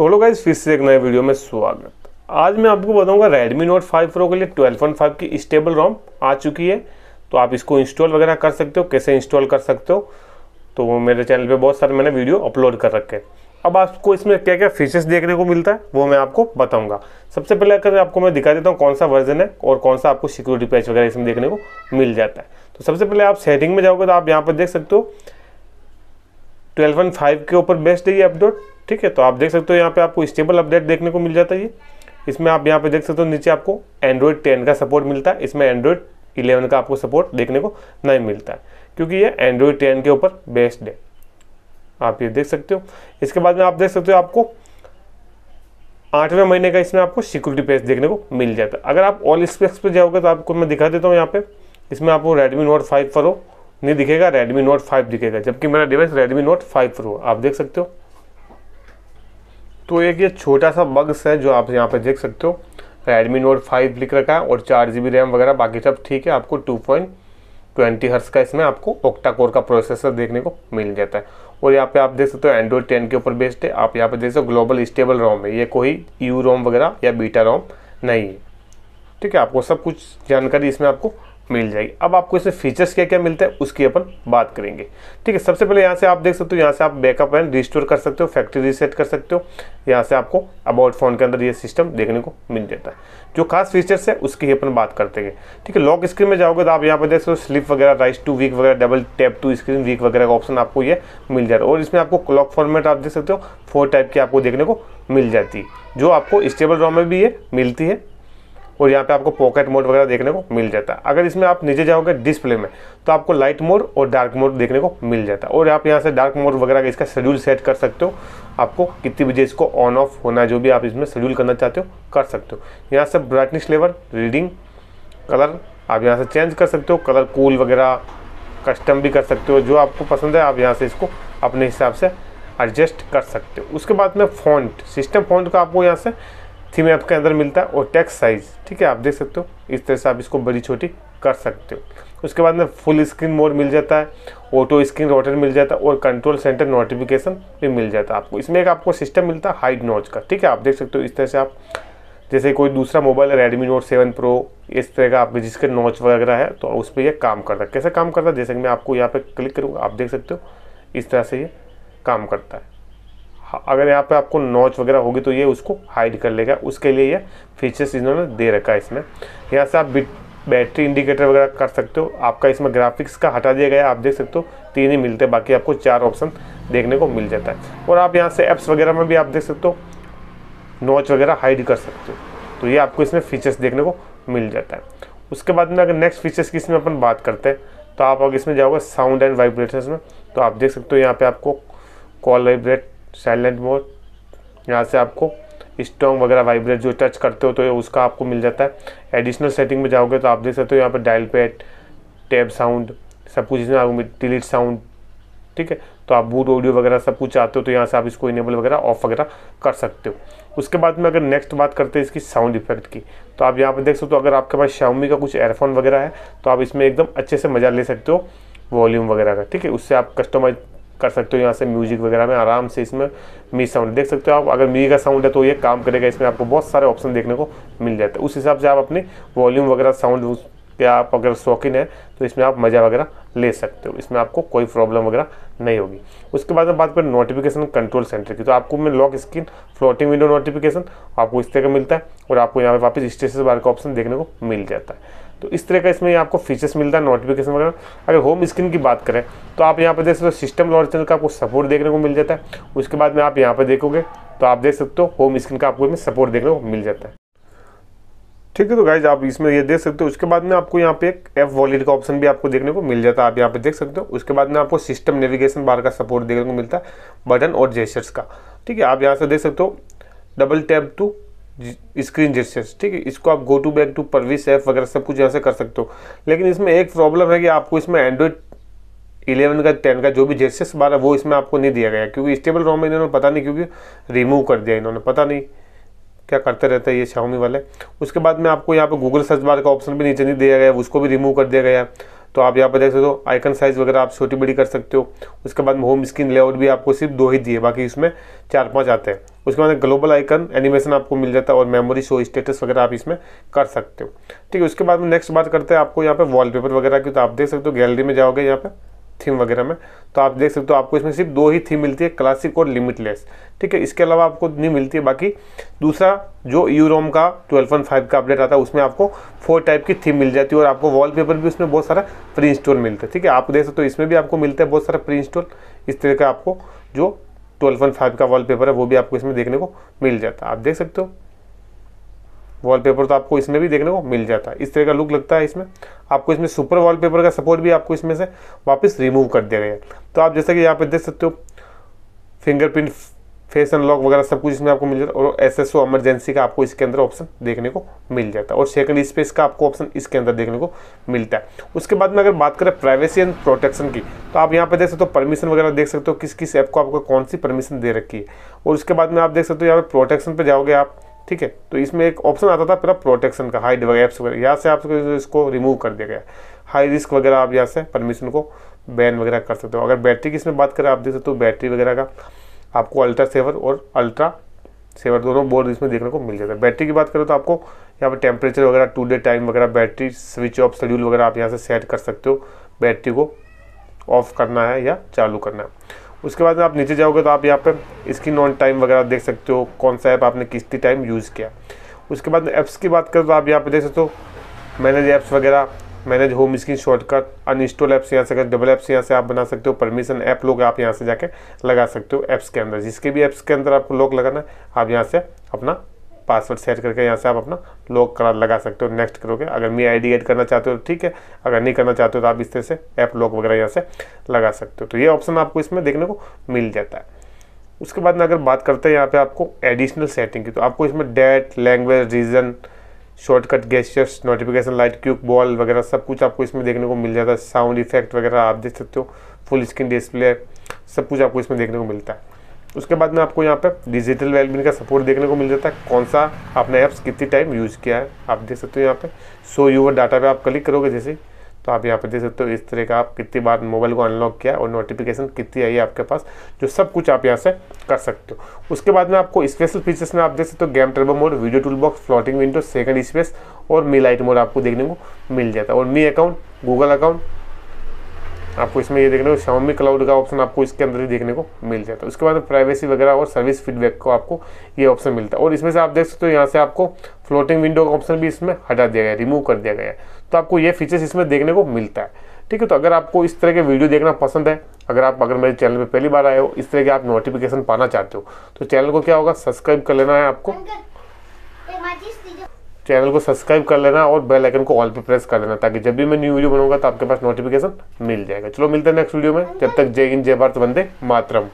तो hello guys, फिर से एक नए वीडियो में स्वागत। आज मैं आपको बताऊंगा Redmi Note 5 Pro के लिए 12.5 की स्टेबल रोम आ चुकी है, तो आप इसको इंस्टॉल वगैरह कर सकते हो, कैसे इंस्टॉल कर सकते हो। तो मेरे चैनल पे बहुत सारे मैंने वीडियो अपलोड कर रखे हैं। अब आपको इसमें क्या क्या फीचर्स देखने को मिलता है वो मैं आपको बताऊँगा। सबसे पहले अगर आपको मैं दिखा देता हूँ कौन सा वर्जन है और कौन सा आपको सिक्योरिटी पैच वगैरह इसमें देखने को मिल जाता है। तो सबसे पहले आप सेटिंग में जाओगे तो आप यहाँ पर देख सकते हो 12.5 के ऊपर बेस्ट है ये अपडेट, ठीक है। तो आप देख सकते हो यहाँ पे आपको स्टेबल अपडेट देखने को मिल जाता है ये। इसमें आप यहाँ पे देख सकते हो नीचे आपको एंड्रॉयड 10 का सपोर्ट मिलता है, इसमें एंड्रॉयड 11 का आपको सपोर्ट देखने को नहीं मिलता है क्योंकि ये एंड्रॉयड 10 के ऊपर बेस्ड है, आप ये देख सकते हो। इसके बाद में आप देख सकते हो आपको 8वें महीने का इसमें आपको सिक्योरिटी पैच देखने को मिल जाता है। अगर आप ऑल स्पेक्स पर जाओगे तो आपको मैं दिखा देता हूँ यहाँ पे। इसमें आपको Redmi Note 5 Pro नहीं दिखेगा, Redmi Note 5 दिखेगा, जबकि मेरा डिवाइस Redmi Note 5 Pro आप देख सकते हो। तो एक ये छोटा सा बग्स है जो आप यहाँ पे देख सकते हो, Redmi Note 5 लिख रखा है और 4GB रैम वगैरह, बाकी सब ठीक है। आपको 2.20 हर्ट्ज़ का इसमें आपको ऑक्टा कोर का प्रोसेसर देखने को मिल जाता है और यहाँ पे आप देख सकते हो एंड्रॉयड 10 के ऊपर बेस्ड है। आप यहाँ पे देख सकते हो ग्लोबल स्टेबल रोम है, ये कोई यू रोम वगैरह या बीटा रोम नहीं है, ठीक है। आपको सब कुछ जानकारी इसमें आपको मिल जाएगी। अब आपको इसमें फीचर्स क्या क्या मिलता है उसकी अपन बात करेंगे, ठीक है। सबसे पहले यहाँ से आप देख सकते हो, यहाँ से आप बैकअप एंड रिस्टोर कर सकते हो, फैक्ट्री रीसेट कर सकते हो। यहाँ से आपको अबाउट फ़ोन के अंदर ये सिस्टम देखने को मिल जाता है। जो खास फीचर्स है उसकी ही अपन बात करते हैं, ठीक है। लॉक स्क्रीन में जाओगे तो आप यहाँ पर देख सकते हो स्लिप वगैरह, राइस टू वीक वगैरह, double tap to screen wake वगैरह का ऑप्शन आपको ये मिल जाता है। और इसमें आपको क्लॉक फॉर्मेट आप देख सकते हो 4 टाइप की आपको देखने को मिल जाती है, जो आपको स्टेबल रोम में भी ये मिलती है। और यहाँ पे आपको पॉकेट मोड वगैरह देखने को मिल जाता है। अगर इसमें आप नीचे जाओगे डिस्प्ले में तो आपको लाइट मोड और डार्क मोड देखने को मिल जाता है और आप यहाँ से डार्क मोड वगैरह का इसका शेड्यूल सेट कर सकते हो। आपको कितनी बजे इसको ऑन ऑफ होना, जो भी आप इसमें शेड्यूल करना चाहते हो कर सकते हो। यहाँ से ब्राइटनेस लेवल, रीडिंग, कलर आप यहाँ से चेंज कर सकते हो, कलर कूल वगैरह कस्टम भी कर सकते हो, जो आपको पसंद है आप यहाँ से इसको अपने हिसाब से एडजस्ट कर सकते हो। उसके बाद में फॉन्ट, सिस्टम फॉन्ट का आपको यहाँ से थीम ऐप के अंदर मिलता है और टेक्स्ट साइज़, ठीक है। आप देख सकते हो इस तरह से आप इसको बड़ी छोटी कर सकते हो। उसके बाद में फुल स्क्रीन मोड मिल जाता है, ऑटो स्क्रीन रोटेट मिल जाता है और कंट्रोल सेंटर नोटिफिकेशन भी मिल जाता है आपको। इसमें एक आपको सिस्टम मिलता है हाइड नॉच का, ठीक है। आप देख सकते हो इस तरह से आप जैसे कोई दूसरा मोबाइल Redmi Note 7 Pro इस तरह का आप जिसके नॉच वगैरह है तो उस पर यह काम करता है। कैसे काम करता है, जैसे कि मैं आपको यहाँ पर क्लिक करूँगा, आप देख सकते हो इस तरह से ये काम करता है। अगर यहाँ पे आपको नॉच वगैरह होगी तो ये उसको हाइड कर लेगा, उसके लिए ये फीचर्स इन्होंने दे रखा है इसमें। यहाँ से आप बैटरी इंडिकेटर वगैरह कर सकते हो। आपका इसमें ग्राफिक्स का हटा दिया गया है, आप देख सकते हो 3 ही मिलते हैं, बाकी आपको 4 ऑप्शन देखने को मिल जाता है। और आप यहाँ से ऐप्स वगैरह में भी आप देख सकते हो नॉच वगैरह हाइड कर सकते हो। तो ये आपको इसमें फीचर्स देखने को मिल जाता है। उसके बाद में अगर नेक्स्ट फीचर्स की इसमें अपन बात करते हैं तो आप अगर इसमें जाओगे साउंड एंड वाइब्रेशंस में तो आप देख सकते हो यहाँ पर आपको कॉल वाइब्रेट, साइलेंट मोड, यहाँ से आपको स्ट्रॉन्ग वगैरह वाइब्रेट जो टच करते हो तो ये उसका आपको मिल जाता है। एडिशनल सेटिंग में जाओगे तो आप देख सकते हो यहाँ पर डायल पैड, टैब साउंड सब कुछ इसमें आपको, डिलीट साउंड, ठीक है। तो आप बूट ऑडियो वगैरह सब कुछ चाहते हो तो यहाँ से आप इसको इनेबल वगैरह ऑफ वगैरह कर सकते हो। उसके बाद में अगर नेक्स्ट बात करते हैं इसकी साउंड इफेक्ट की तो आप यहाँ पर देख सकते हो अगर आपके पास Xiaomi का कुछ एयरफोन वगैरह है तो आप इसमें एकदम अच्छे से मज़ा ले सकते हो वॉल्यूम वगैरह का, ठीक है। उससे आप कस्टमाइज कर सकते हो यहाँ से म्यूजिक वगैरह में आराम से। इसमें मी साउंड देख सकते हो आप, अगर मी का साउंड है तो ये काम करेगा। इसमें आपको बहुत सारे ऑप्शन देखने को मिल जाते हैं, उस हिसाब से आप अपनी वॉल्यूम वगैरह साउंड या आप अगर शौकीन है तो इसमें आप मज़ा वगैरह ले सकते हो, इसमें आपको कोई प्रॉब्लम वगैरह नहीं होगी। उसके बाद में बात करें नोटिफिकेशन कंट्रोल सेंटर की तो आपको मैं lock screen, floating window notification आपको इस तरह का मिलता है और आपको यहाँ पर वापस स्टेटस बार का ऑप्शन देखने को मिल जाता है। तो इस तरह का इसमें आपको फीचर्स मिलता है नोटिफिकेशन वगैरह। अगर होम स्क्रीन की बात करें तो आप यहाँ पर देख सकते हो सिस्टम लॉन्चर का आपको सपोर्ट देखने को मिल जाता है। उसके बाद में आप यहाँ पर देखोगे तो आप देख सकते हो होम स्क्रीन का आपको इसमें सपोर्ट देखने को मिल जाता है, ठीक है। तो गाइज आप इसमें ये देख सकते हो। उसके बाद में आपको यहाँ पे एक ऐप वॉलेट का ऑप्शन भी आपको देखने को मिल जाता है, आप यहाँ पे देख सकते हो। उसके बाद में आपको सिस्टम नेविगेशन बार का सपोर्ट देखने को मिलता है, बटन और जेस्चर्स का, ठीक है। आप यहाँ से देख सकते हो double tap to screen gestures, ठीक है। इसको आप गो टू बैक टू परविस ऐप वगैरह सब कुछ यहाँ से कर सकते हो। लेकिन इसमें एक प्रॉब्लम है कि आपको इसमें एंड्रॉयड 11 का 10 का जो भी जेस्चर्स बार है वो इसमें आपको नहीं दिया गया क्योंकि स्टेबल रोम में इन्होंने पता नहीं क्योंकि रिमूव कर दिया, इन्होंने पता नहीं क्या करते रहता है ये Xiaomi वाले। उसके बाद में आपको यहाँ पे गूगल सर्च बार का ऑप्शन भी नीचे नहीं दिया गया, उसको भी रिमूव कर दिया गया। तो आप यहाँ पर देख सकते हो आइकन साइज़ वगैरह आप छोटी बड़ी कर सकते हो। उसके बाद में होम स्क्रीन लेआउट भी आपको सिर्फ 2 ही दिए, बाकी इसमें 4-5 आते हैं। उसके बाद ग्लोबल आइकन एनिमेशन आपको मिल जाता है और मेमोरी शो स्टेटस वगैरह आप इसमें कर सकते हो। ठीक है, उसके बाद में नेक्स्ट बात करते हैं आपको यहाँ पे वॉलपेपर वगैरह की। तो आप देख सकते हो गैलरी में जाओगे यहाँ पे थीम वगैरह में, तो आप देख सकते हो आपको इसमें सिर्फ दो ही थीम मिलती है, क्लासिक और लिमिटलेस। ठीक है, इसके अलावा आपको नहीं मिलती है। बाकी दूसरा जो यूरोम का 12.5 का अपडेट आता है उसमें आपको 4 टाइप की थीम मिल जाती है और आपको वॉलपेपर भी उसमें बहुत सारा प्री इंस्टॉल मिलता है। ठीक है, आप देख सकते हो इसमें भी आपको मिलता है बहुत सारा प्री इंस्टॉल। इस तरह का आपको जो 12.5 का वॉलपेपर है वो भी आपको इसमें देखने को मिल जाता है। आप देख सकते हो वॉलपेपर तो आपको इसमें भी देखने को मिल जाता है। इस तरह का लुक लगता है इसमें। आपको इसमें सुपर वॉलपेपर का सपोर्ट भी आपको इसमें से वापस रिमूव कर दिया गया है। तो आप जैसा कि यहाँ पे देख सकते हो फिंगरप्रिंट, फेस अनलॉक वगैरह सब कुछ इसमें आपको मिल जाता है और SSO इमरजेंसी का आपको इसके अंदर ऑप्शन देखने को मिल जाता है और सेकंड स्पेस का आपको ऑप्शन इसके अंदर देखने को मिलता है। उसके बाद में अगर बात करें प्राइवेसी एंड प्रोटेक्शन की, तो आप यहाँ पे देख सकते हो परमिशन वगैरह देख सकते हो किस किस ऐप को आपको कौन सी परमिशन दे रखी है। और उसके बाद में आप देख सकते हो यहाँ पे प्रोटेक्शन पर जाओगे आप। ठीक है, तो इसमें एक ऑप्शन आता था पूरा प्रोटेक्शन का, हाइड वगैरह ऐप्स वगैरह, यहाँ से आपको इसको रिमूव कर दिया गया। हाई रिस्क वगैरह आप यहाँ से परमिशन को बैन वगैरह कर सकते हो। अगर बैटरी की इसमें बात करें आप देख सकते हो बैटरी वगैरह का आपको अल्ट्रा सेवर और अल्ट्रा सेवर दोनों बोर्ड इसमें देखने को मिल जाता है। बैटरी की बात करें तो आपको यहाँ पर टेम्परेचर वगैरह, टू डे टाइम वगैरह, बैटरी स्विच ऑफ शेड्यूल वगैरह आप यहाँ से सेट कर सकते हो, बैटरी को ऑफ करना है या चालू करना है। उसके बाद आप नीचे जाओगे तो आप यहाँ पे स्क्रीन ऑन टाइम वगैरह देख सकते हो, कौन सा ऐप आपने किस टाइम यूज़ किया। उसके बाद ऐप्स की बात करें तो आप यहाँ पे देख सकते हो मैनेज ऐप्स वगैरह, manage home screen shortcut, uninstall apps यहाँ से कर, डबल ऐप्स यहाँ से आप बना सकते हो, परमिशन ऐप लोग आप यहाँ से जाके लगा सकते हो ऐप्स के अंदर। जिसके भी ऐप्स के अंदर आपको लॉक लगाना है आप यहाँ से अपना पासवर्ड सेट करके यहाँ से आप अपना लॉक करा लगा सकते हो। नेक्स्ट करोगे, अगर मेरी आईडी ऐड करना चाहते हो तो ठीक है, अगर नहीं करना चाहते हो तो आप इस तरह से ऐप लॉक वगैरह यहाँ से लगा सकते हो। तो ये ऑप्शन आपको इसमें देखने को मिल जाता है। उसके बाद में अगर बात करते हैं यहाँ पे आपको एडिशनल सेटिंग की, तो आपको इसमें date, language, region, shortcut, gestures, notification light, quick ball वगैरह सब कुछ आपको इसमें देखने को मिल जाता है। साउंड इफेक्ट वगैरह आप देख सकते हो, फुल स्क्रीन डिस्प्ले सब कुछ आपको इसमें देखने को मिलता है। उसके बाद में आपको यहाँ पे डिजिटल वेलबीन का सपोर्ट देखने को मिल जाता है, कौन सा आपने ऐप्स कितनी टाइम यूज़ किया है आप देख सकते हो। यहाँ पे शो यूवर डाटा पे आप क्लिक करोगे जैसे, तो आप यहाँ पे देख सकते हो इस तरह का आप कितनी बार मोबाइल को अनलॉक किया और नोटिफिकेशन कितनी आई है आपके पास, जो सब कुछ आप यहाँ से कर सकते हो। उसके बाद में आपको स्पेशल फीचर्स में आप देख सकते हो game turbo mode, video tool box, floating window, second space और मी लाइट मोड आपको देखने को मिल जाता है। और मी अकाउंट, गूगल अकाउंट आपको इसमें ये देखने को, Xiaomi क्लाउड का ऑप्शन आपको इसके अंदर ही देखने को मिल जाता है। उसके बाद प्राइवेसी वगैरह और सर्विस फीडबैक को आपको ये ऑप्शन मिलता है और इसमें से आप देख सकते हो यहाँ से आपको फ्लोटिंग विंडो का ऑप्शन भी इसमें हटा दिया गया है, रिमूव कर दिया गया है। तो आपको ये फीचर्स इसमें देखने को मिलता है। ठीक है, तो अगर आपको इस तरह के वीडियो देखना पसंद है, अगर मेरे चैनल पर पहली बार आए हो, इस तरह के आप नोटिफिकेशन पाना चाहते हो तो चैनल को क्या होगा, सब्सक्राइब कर लेना है आपको, चैनल को सब्सक्राइब कर लेना और बेल आइकन को ऑल पे प्रेस कर लेना, ताकि जब भी मैं न्यू वीडियो बनाऊंगा तो आपके पास नोटिफिकेशन मिल जाएगा। चलो मिलते हैं नेक्स्ट वीडियो में, जब तक जय हिंद, जय भारत, वंदे मातरम।